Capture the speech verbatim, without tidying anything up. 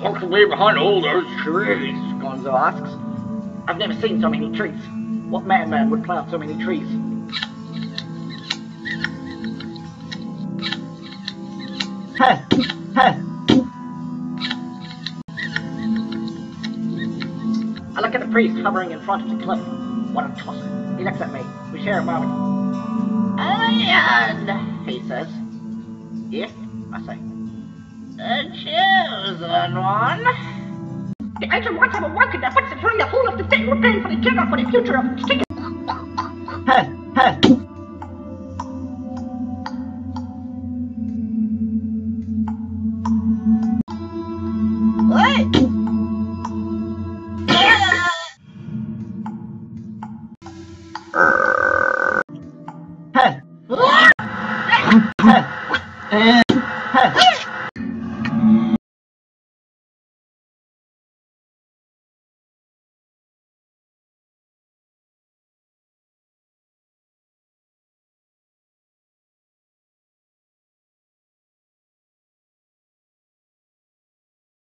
What's away behind all those trees? Gonzo asks. I've never seen so many trees. What madman would plant so many trees? Hey! Hey! I look at the priest hovering in front of the cliff. What a tosser. He looks at me. We share a moment. Iron, he says. Yes, I say. The chosen one. The ancient ones have awoken their wits and during the whole of the day, preparing for the general for the future of the stick. Hey, hey.